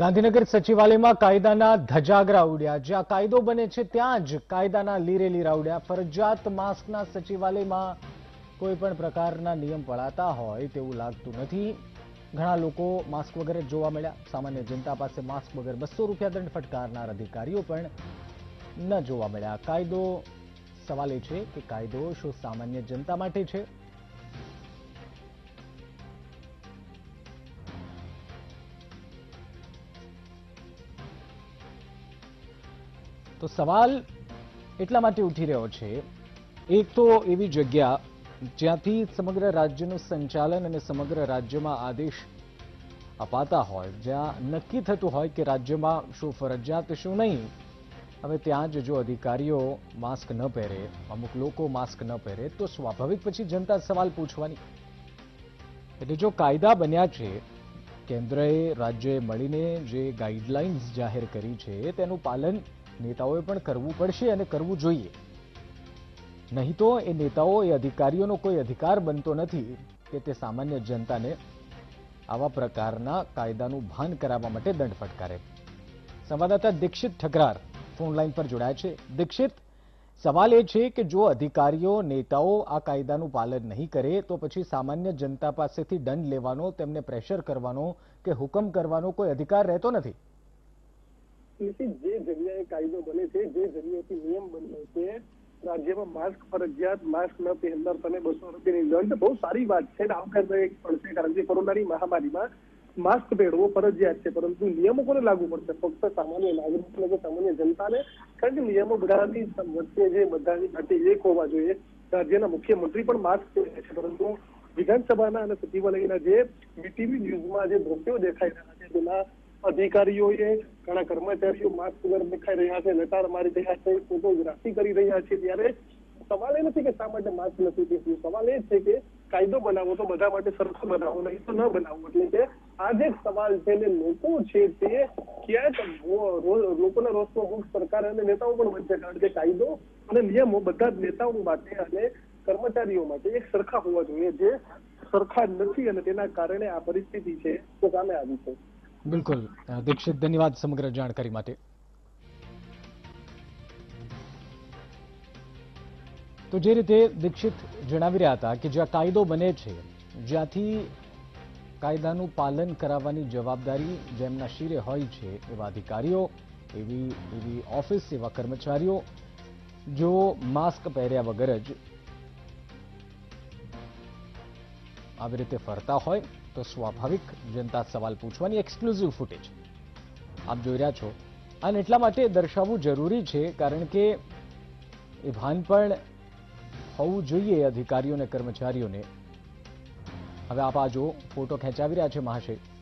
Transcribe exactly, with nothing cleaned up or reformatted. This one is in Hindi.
ગાંધીનગર સચિવાલયમાં કાયદાના ધજાગરા ઉડ્યા। જ્યાં કાયદો બને છે ત્યાં જ કાયદાના લીરે લીરા ઉડ્યા। ફરજિયાત માસ્કના સચિવાલયમાં કોઈ પણ પ્રકારના નિયમ પળાતા હોય તેવું લાગતું નથી। ઘણા લોકો માસ્ક વગર જોવા મળ્યા। સામાન્ય જનતા પાસે માસ્ક વગર બસો રૂપિયા દંડ ફટકારનાર અધિકારીઓ પણ ન જોવા મળ્યા। કાયદો સવાલ એ છે કે કાયદો શું સામાન્ય જનતા માટે છે? तो सवाल एटला माटे उठी रह्यो छे। एक तो एवी जग्या ज्यांथी समग्र राज्यनुं संचालन अने समग्र राज्यमां आदेश अपाता होय, ज्यां नक्की थतुं होय के राज्यमां शुं फरजियात शुं नहीं। हवे त्यां ज जो अधिकारीओ मास्क न पहरे, अमुक लोको मास्क न पहरे तो स्वाभाविक पछी जनता सवाल पूछवानी। एटले जो कायदा बन्या छे केन्द्रए राज्यए मळीने जे गाइडलाइन्स जाहेर करी छे तेनुं पालन नेताओं पण करवू पड़शे अने करवू जोईए, नहीं तो ए नेताओं ए अधिकारीओनो कोई अधिकार बनतो नथी के ते सामान्य जनताने आवा प्रकारना कायदानुं भान करावा माटे दंड फटकारे। संवाददाता दीक्षित ठकरार फोनलाइन पर जोड़ाया छे। दीक्षित, सवाल ए छे के जो अधिकारीओ नेताओं आ कायदानुं पालन नहीं करे तो पछी सामान्य जनता पासेथी दंड लेवानो, तेमने प्रेशर करवानो के हुकम करवानो कोई अधिकार रहेतो नथी। जे जगह कायदो बने नियम बने राज्य में मास्क फरजियात, मास्क न पहननार तने बसो रूपिया दंड, बहुत सारी बात है। कारण के कोरोना महामारी में मास्क पहनवो फरजियात है, परंतु नियमों ने लागू पड़ते फक्त सामान्य नागरिक सामान्य जनता ने। कारण नियमों बधानी वच्चे बधानी खाते एक होवा जोईए। राज्यना मुख्यमंत्री पण मास्क पहरे छे, परंतु विधानसभाना अने सचिवालयना जे वीटीवी न्यूजमां जे दृश्यो देखाई रह्या छे तेमा अधिकारीओए घणा कर्मचारीओ मास्क वगैरह देखाई रह्या छे, लटार मारी रह्या छे, फोटोग्राफी करी रह्या छे। त्यारे सवाल ए नथी के शा माटे मास्क नथी पहेरवो, सवाल ए छे के कायदो बनावो तो बधा माटे सरखो बनावो, नहीं तो न बनावो। एटले के आज एक सवाल छे ने लोको छे ते क्या लोकोना रोषनो हुक सरकार अने नेताओ पण वच्चे। कारण के कायदो अने नियमो बधा ज नेताओ माटे अने कर्मचारीओ माटे एक सरखा होवा जोईए, जे सरखा नथी अने तेना कारणे आ परिस्थिति छे तो सामे आवी छे। बिल्कुल दीक्षित, धन्यवाद समग्र जानकारी माटे। तो जे रीते दीक्षित जणावी रह्या हता के ज्यां कायदो बने छे ज्यांथी कायदानुं पालन कराववानी जवाबदारी जेमना शिरे होय छे एवा अधिकारीओ, एवी एवी ऑफिस, एवा कर्मचारीओ जो मास्क पहेर्या वगर ज આવી રીતે ફરતા હોય તો સ્વાભાવિક જનતા સવાલ પૂછવાની। એક્સક્લુઝિવ ફૂટેજ આપ જોઈ રહ્યા છો। અને એટલા માટે દર્શાવવું જરૂરી છે કારણ કે એ ભાન પણ હોવું જોઈએ અધિકારીઓને કર્મચારીઓને। હવે આપ આ જો ફોટો ખેંચાવી રહ્યા છે મહાશય।